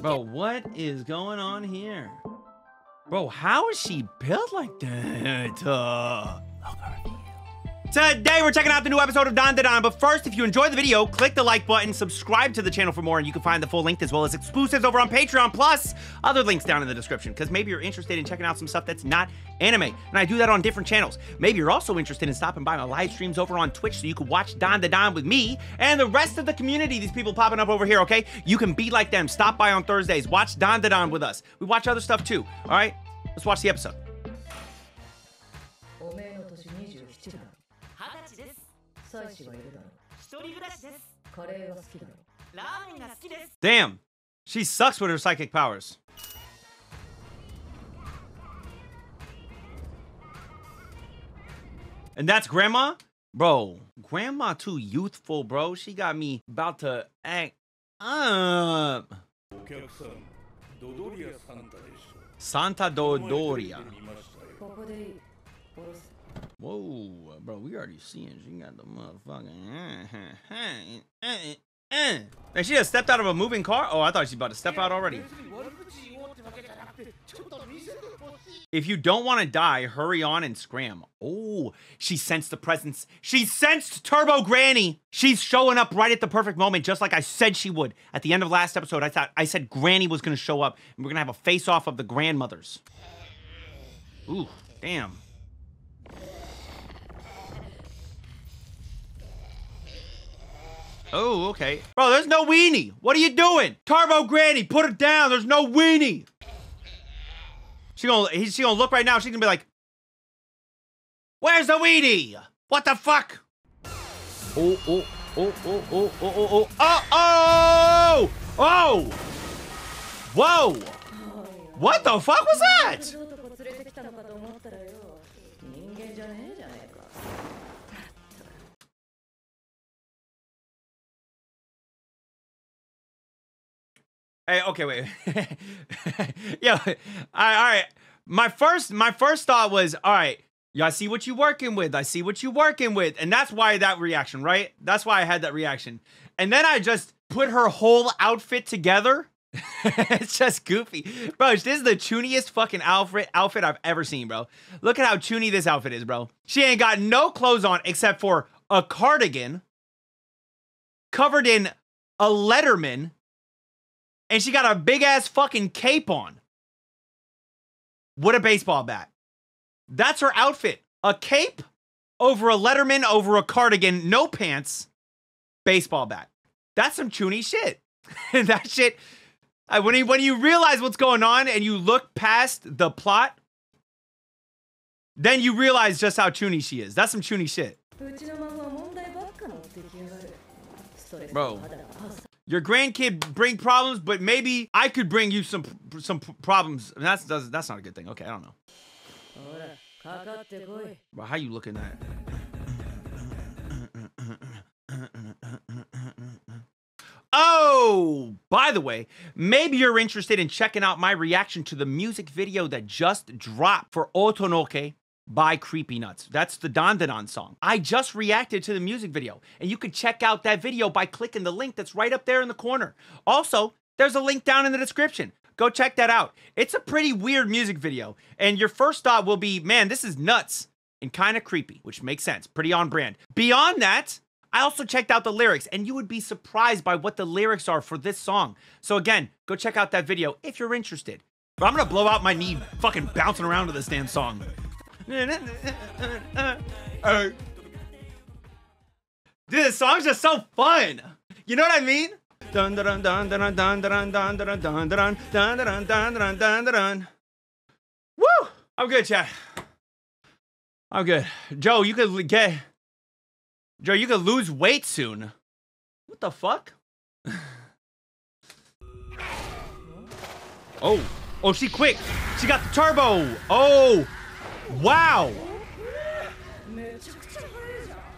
Bro, what is going on here? Bro, how is she built like that? Today we're checking out the new episode of Dandadan, but first, if you enjoyed the video, click the like button, subscribe to the channel for more, and you can find the full length as well as exclusives over on Patreon, plus other links down in the description, because maybe you're interested in checking out some stuff that's not anime, and I do that on different channels. Maybe you're also interested in stopping by my live streams over on Twitch so you can watch Dandadan with me and the rest of the community, these people popping up over here, okay? You can be like them, stop by on Thursdays, watch Dandadan with us. We watch other stuff too, all right? Let's watch the episode. Damn, she sucks with her psychic powers. And that's grandma? Bro, grandma too youthful, bro. She got me about to act up. Santa Dodoria. Whoa, bro, we already seeing she got the motherfucking... And she just stepped out of a moving car? Oh, I thought she was about to step out already. If you don't want to die, hurry on and scram. Oh, she sensed the presence. She sensed Turbo Granny. She's showing up right at the perfect moment, just like I said she would. At the end of last episode, I said Granny was going to show up, and we're going to have a face-off of the grandmothers. Ooh, damn. Oh, okay. Bro, there's no weenie. What are you doing? Turbo Granny, put her down. There's no weenie. She gonna look right now. She's gonna be like, where's the weenie? What the fuck? Oh, oh, oh, oh, oh, oh, oh, oh, oh, oh, oh. Whoa. What the fuck was that? Hey, okay, wait. Yo, all right. My first thought was, all right, yeah, I see what you working with. I see what you working with. And that's why that reaction, right? That's why I had that reaction. And then I just put her whole outfit together. It's just goofy. Bro, this is the chuniest fucking outfit I've ever seen, bro. Look at how chuny this outfit is, bro. She ain't got no clothes on except for a cardigan covered in a Letterman. And she got a big-ass fucking cape on. What a baseball bat. That's her outfit. A cape over a Letterman, over a cardigan, no pants, baseball bat. That's some chuny shit. That shit, when you realize what's going on and you look past the plot, then you realize just how chuny she is. That's some chuny shit. Bro. Your grandkid bring problems, but maybe I could bring you some problems. That's not a good thing. Okay, I don't know. Bro, how you looking at? Oh, by the way, maybe you're interested in checking out my reaction to the music video that just dropped for Otonoke by Creepy Nuts. That's the Dandadan song. I just reacted to the music video, and you can check out that video by clicking the link that's right up there in the corner. Also, there's a link down in the description. Go check that out. It's a pretty weird music video, and your first thought will be, man, this is nuts and kind of creepy, which makes sense. Pretty on brand. Beyond that, I also checked out the lyrics, and you would be surprised by what the lyrics are for this song. So again, go check out that video if you're interested. But I'm gonna blow out my knee fucking bouncing around to this damn song. Dude, this song's just so fun. You know what I mean? Woo! I'm good, chat. I'm good. Joe, you could get... Joe, you could lose weight soon. What the fuck? Oh. Oh, she quick. She got the turbo. Oh. Wow.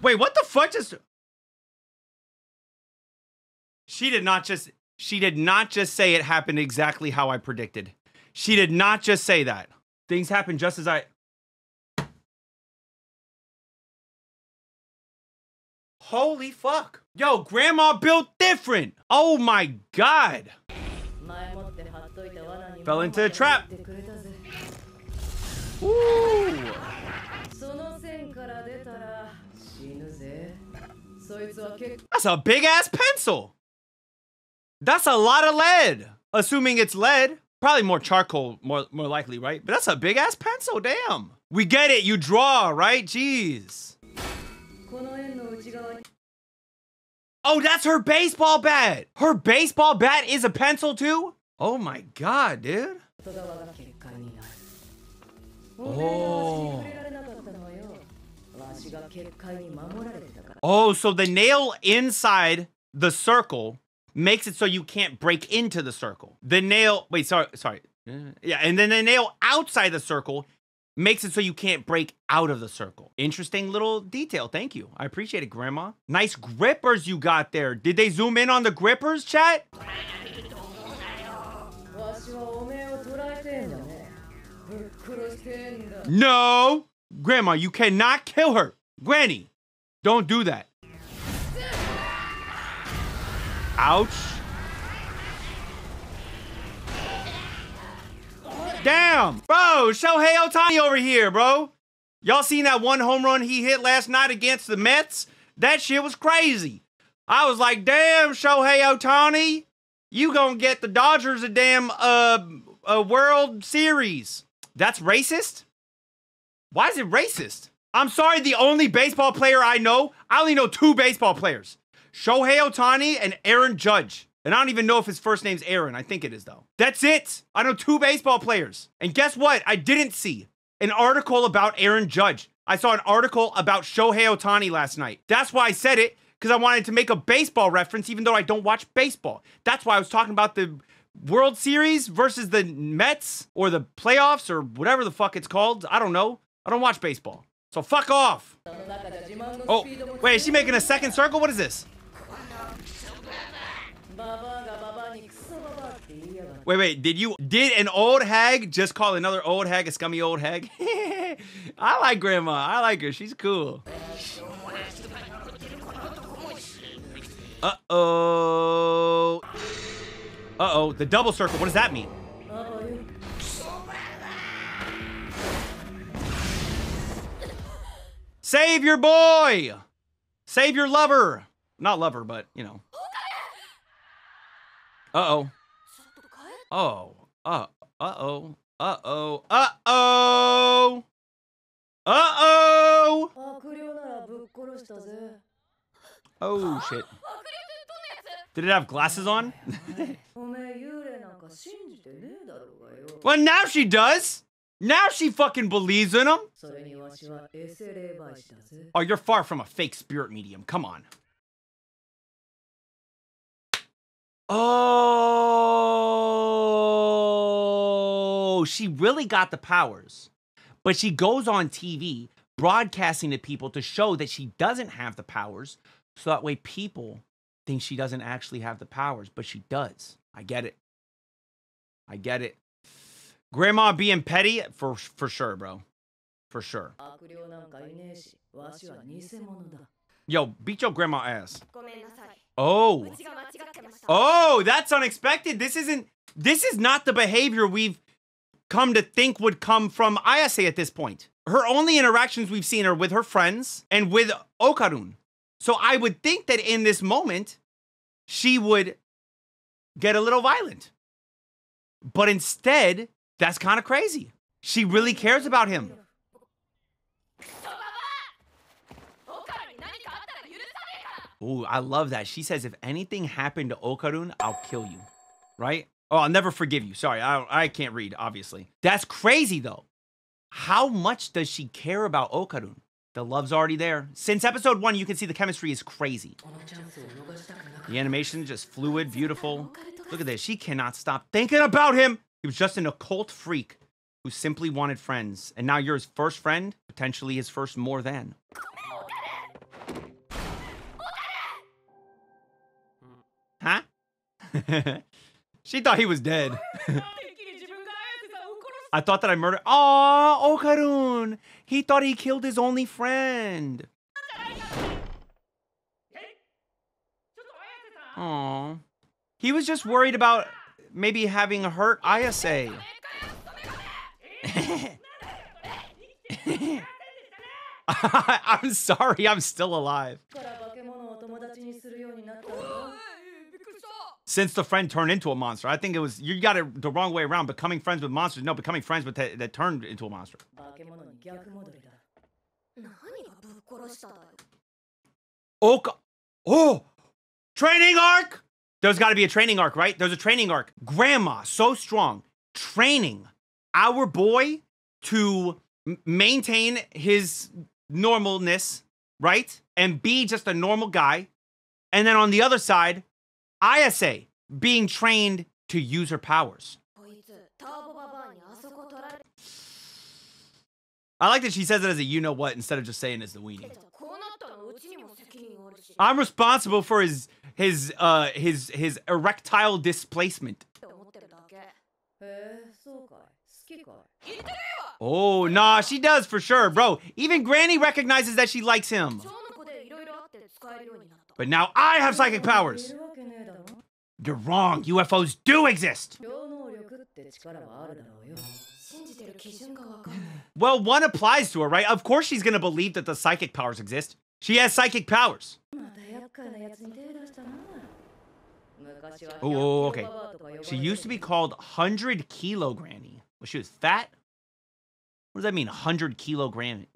Wait, what the fuck just... She did not just say it happened exactly how I predicted. She did not just say that. Things happened just as I... Holy fuck. Yo, grandma built different. Oh my God. Fell into a trap. Ooh. That's a big ass pencil. That's a lot of lead. Assuming it's lead. Probably more charcoal, more likely, right? But that's a big ass pencil, damn. We get it, you draw, right? Jeez. Oh, that's her baseball bat. Her baseball bat is a pencil too? Oh my God, dude. Oh. Oh, so the nail inside the circle makes it so you can't break into the circle. The nail, wait, sorry. Yeah, and then the nail outside the circle makes it so you can't break out of the circle. Interesting little detail, thank you. I appreciate it, Grandma. Nice grippers you got there. Did they zoom in on the grippers, chat? No! Grandma, you cannot kill her. Granny, don't do that. Ouch. Damn. Bro, Shohei Ohtani over here, bro. Y'all seen that one home run he hit last night against the Mets? That shit was crazy. I was like, damn, Shohei Ohtani, you gonna get the Dodgers a damn World Series. That's racist? Why is it racist? I'm sorry, the only baseball player I know, I only know two baseball players. Shohei Ohtani and Aaron Judge. And I don't even know if his first name's Aaron. I think it is, though. That's it. I know two baseball players. And guess what? I didn't see an article about Aaron Judge. I saw an article about Shohei Ohtani last night. That's why I said it, because I wanted to make a baseball reference, even though I don't watch baseball. That's why I was talking about the World Series versus the Mets or the playoffs or whatever the fuck it's called. I don't know. I don't watch baseball. So fuck off. Oh, wait, is she making a second circle? What is this? Wait, did an old hag just call another old hag a scummy old hag? I like Grandma, I like her, she's cool. Uh-oh. Uh-oh, the double circle, what does that mean? Save your boy! Save your lover! Not lover, but, you know. Uh-oh. Oh, uh-oh, uh-oh, uh-oh, uh-oh! Oh, shit. Did it have glasses on? Well, now she does! Now she fucking believes in him! Oh, you're far from a fake spirit medium, come on. Oh, she really got the powers, but she goes on TV broadcasting to people to show that she doesn't have the powers. So that way people think she doesn't actually have the powers, but she does. I get it. I get it. Grandma being petty for sure, bro. For sure. Yo, beat your grandma ass. Oh. Oh, that's unexpected. This is not the behavior we've come to think would come from Ayase at this point. Her only interactions we've seen are with her friends and with Okarun. So I would think that in this moment, she would get a little violent. But instead, that's kind of crazy. She really cares about him. Ooh, I love that. She says, if anything happened to Okarun, I'll kill you, right? Oh, I'll never forgive you. Sorry, I can't read, obviously. That's crazy, though. How much does she care about Okarun? The love's already there. Since episode 1, you can see the chemistry is crazy. The animation is just fluid, beautiful. Look at this. She cannot stop thinking about him. He was just an occult freak who simply wanted friends. And now you're his first friend, potentially his first more than. Huh? She thought he was dead. I thought that I murdered. Oh, Okarun. He thought he killed his only friend. Aww. He was just worried about maybe having hurt Ayase. I'm sorry, I'm still alive. Since the friend turned into a monster. I think it was, you got it the wrong way around. Becoming friends with monsters. No, becoming friends with that turned into a monster. Oka. Oh! Training arc! There's got to be a training arc, right? There's a training arc. Grandma, so strong. Training our boy to maintain his normalness, right? And be just a normal guy. And then on the other side, Ayase being trained to use her powers. I like that she says it as a you know what instead of just saying it's the weenie. I'm responsible for his erectile displacement. Oh, nah, she does for sure, bro. Even Granny recognizes that she likes him. But now I have psychic powers. You're wrong. UFOs do exist. Well, one applies to her, right? Of course she's going to believe that the psychic powers exist. She has psychic powers. Oh, okay. She used to be called 100 Kilo Granny. Well, she was fat? What does that mean, 100 Kilo Granny?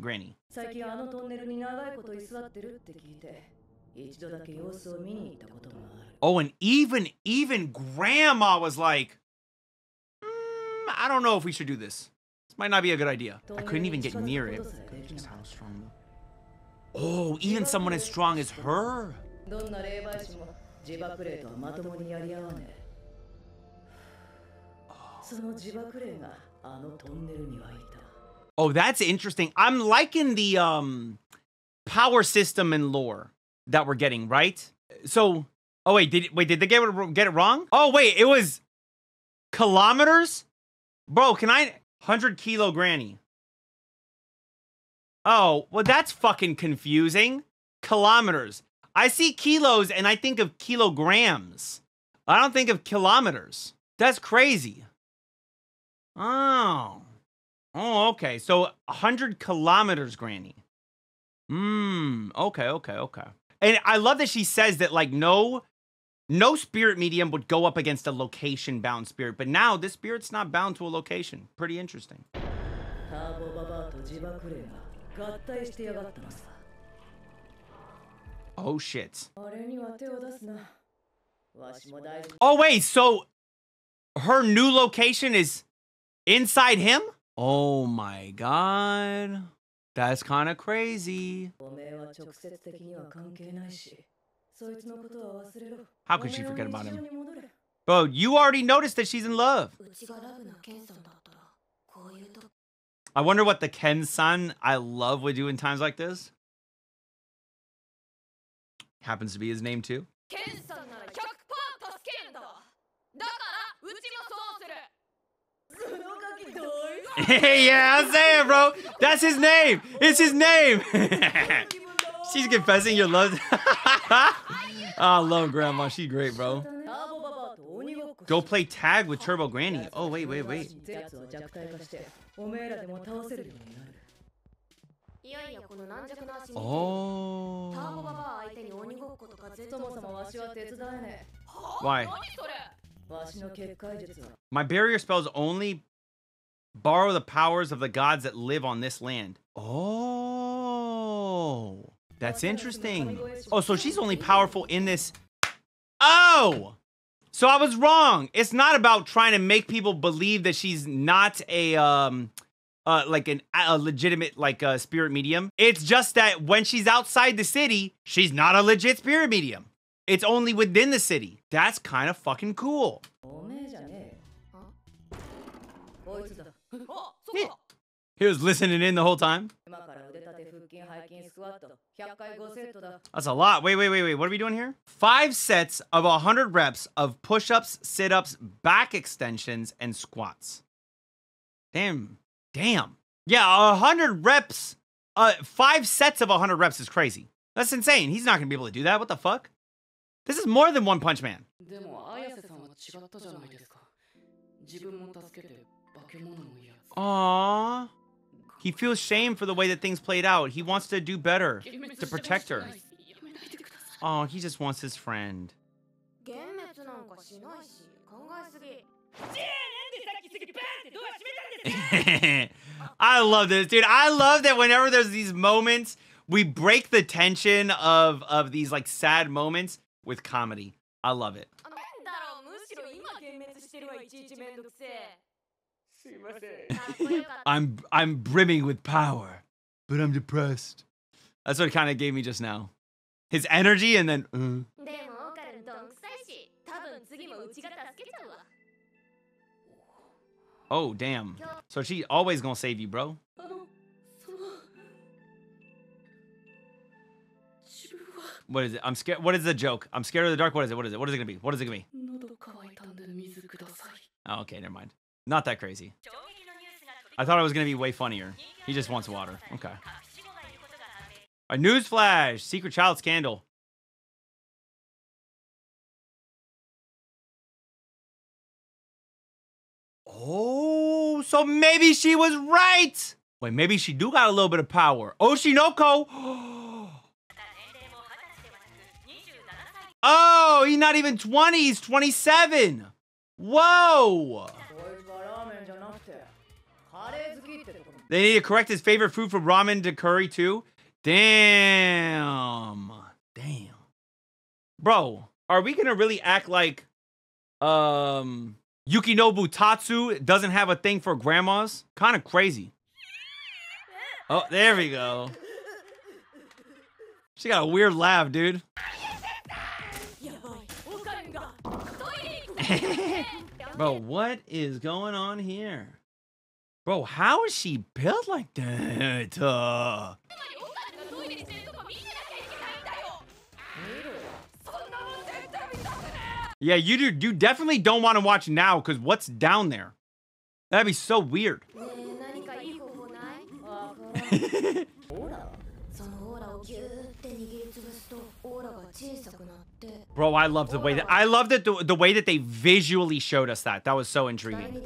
Oh, and even Grandma was like, I don't know if we should do this. This might not be a good idea. I couldn't even get near it. Just how strong. Oh, even someone as strong as her. Oh, that's interesting. I'm liking the power system and lore that we're getting, right? So, oh wait, did they get it wrong? Oh wait, it was kilometers? Bro, can I 100 Kilo Granny? Oh, well, that's fucking confusing. Kilometers. I see kilos and I think of kilograms. I don't think of kilometers. That's crazy. Oh. Oh, okay. So 100 kilometers, Granny. Okay, okay, okay. And I love that she says that, like, no spirit medium would go up against a location-bound spirit. But now this spirit's not bound to a location. Pretty interesting. Oh, shit. Oh, wait, so her new location is inside him? Oh, my God. That's kind of crazy. How could she forget about him? Bro, you already noticed that she's in love. I wonder what the Ken-san I love would do in times like this. Happens to be his name too. Yeah, I'm saying, bro. That's his name. It's his name. She's confessing your love. I love Grandma. She's great, bro. Go play tag with Turbo Granny. Oh, wait, wait, wait. Oh. Why? My barrier spells only borrow the powers of the gods that live on this land. Oh. That's interesting. Oh, so she's only powerful in this. Oh. So I was wrong. It's not about trying to make people believe that she's not a legitimate spirit medium. It's just that when she's outside the city, she's not a legit spirit medium. It's only within the city. That's kind of fucking cool. He was listening in the whole time. That's a lot. Wait, wait, wait, wait. What are we doing here? 5 sets of 100 reps of push-ups, sit-ups, back extensions, and squats. Damn. Damn. Yeah, 100 reps. 5 sets of 100 reps is crazy. That's insane. He's not going to be able to do that. What the fuck? This is more than One Punch Man. Aww. He feels shame for the way that things played out. He wants to do better to protect her. Oh, he just wants his friend. I love this, dude. I love that whenever there's these moments, we break the tension of these like sad moments with comedy. I love it. I'm brimming with power, but I'm depressed. That's what it kind of gave me just now. His energy and then oh, damn. So she always gonna save you, bro. What is it? I'm scared. What is the joke? I'm scared of the dark. What is it? What is it? What is it gonna be? What is it gonna be? Oh, okay, never mind. Not that crazy. I thought it was gonna be way funnier. He just wants water. Okay. A newsflash! Secret child scandal. Oh, so maybe she was right. Wait, maybe she do got a little bit of power. Oshinoko. Oh, he's not even 20. He's 27. Whoa. They need to correct his favorite food from ramen to curry too. Damn. Damn. Bro, are we gonna really act like Yukinobu Tatsu doesn't have a thing for grandmas? Kind of crazy. Oh, there we go. She got a weird laugh, dude. Bro, what is going on here? Bro, how is she built like that? Yeah, you definitely don't want to watch now because what's down there? That'd be so weird. Bro, I love the way that the way that they visually showed us that. That was so intriguing.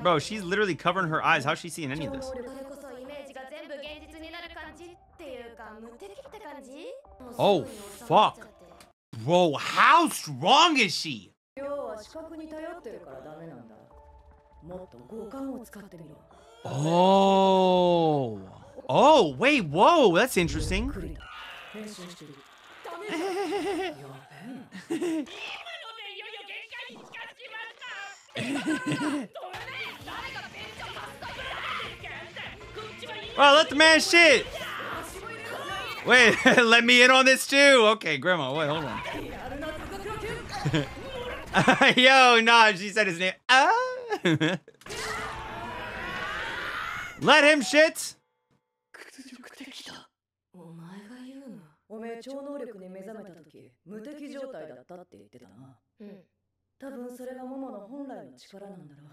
Bro, she's literally covering her eyes. How's she seeing any of this? Oh, fuck. Bro, how strong is she? Oh. Oh, wait, whoa, that's interesting. Well, let the man shit. Wait, let me in on this too. Okay, Grandma, wait, hold on. Yo, nah, she said his name. Let him shit.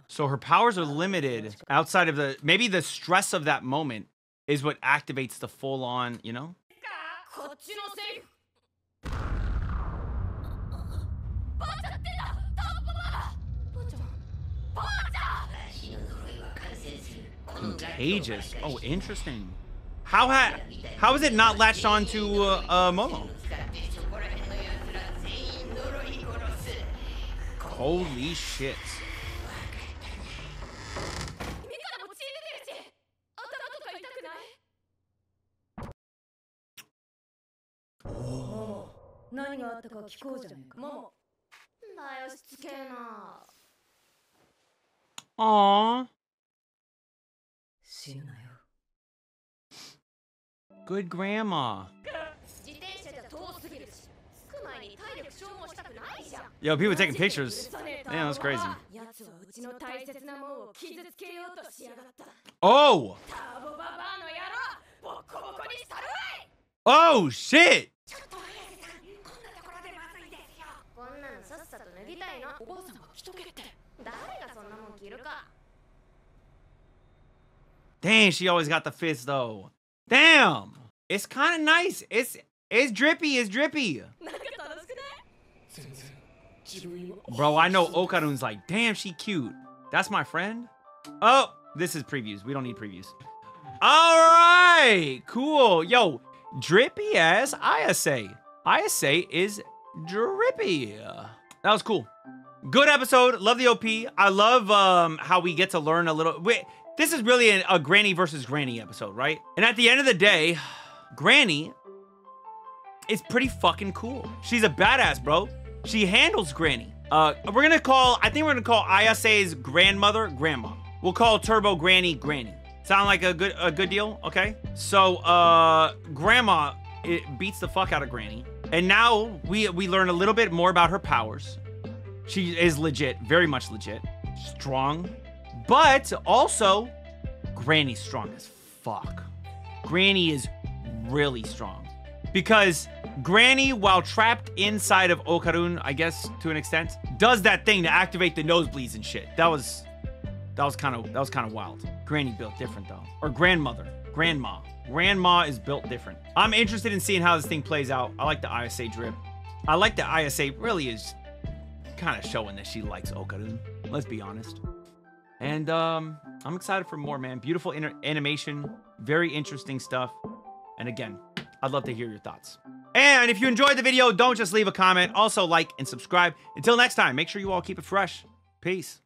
So her powers are limited outside of the, maybe the stress of that moment is what activates the full on, you know? Contagious. Oh, interesting. How is it not latched on to Momo? Holy shit. Oh. Aww. Good grandma. Yo, people taking pictures. Man, that's crazy. Oh! Oh, shit! Dang, she always got the fist though. Damn! It's kind of nice. It's drippy. Bro, I know Okarun's like, damn, she cute. That's my friend. Oh, this is previews. We don't need previews. All right, cool. Yo, drippy ass Ayase. Ayase is drippy. That was cool. Good episode. Love the OP. I love how we get to learn a little. Wait, this is really a Granny versus Granny episode, right? And at the end of the day, Granny is pretty fucking cool. She's a badass, bro. She handles Granny. I think we're gonna call Ayase's grandmother Grandma. We'll call Turbo Granny Granny. Sound like a good deal? Okay. So Grandma beats the fuck out of Granny, and now we learn a little bit more about her powers. She is legit, very much legit, strong, but also Granny's strong as fuck. Granny is really strong because Granny, while trapped inside of Okarun, I guess to an extent, does that thing to activate the nosebleeds and shit. That was kind of wild. Granny built different though, or grandmother, grandma. Grandma is built different. I'm interested in seeing how this thing plays out. I like the Ayase drip. I like the Ayase really is kind of showing that she likes Okarun. Let's be honest. And I'm excited for more, man. Beautiful animation, very interesting stuff. And again, I'd love to hear your thoughts. And if you enjoyed the video, don't just leave a comment. Also like and subscribe. Until next time, make sure you all keep it fresh. Peace.